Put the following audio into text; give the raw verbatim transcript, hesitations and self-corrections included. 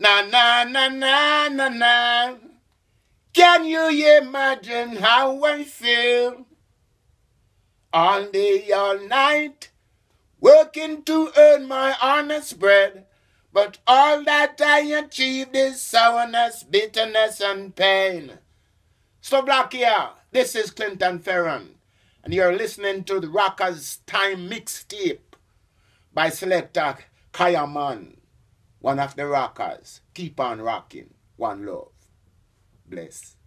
Na na na na na na. Can you imagine how I feel? All day, all night, working to earn my honest bread. But all that I achieved is sourness, bitterness, and pain. Slovakia, this is Clinton Fearon, and you're listening to the Rockers Time Mixtape by Selector Kayaman. One of the Rockers. Keep on rocking. One love. Bless.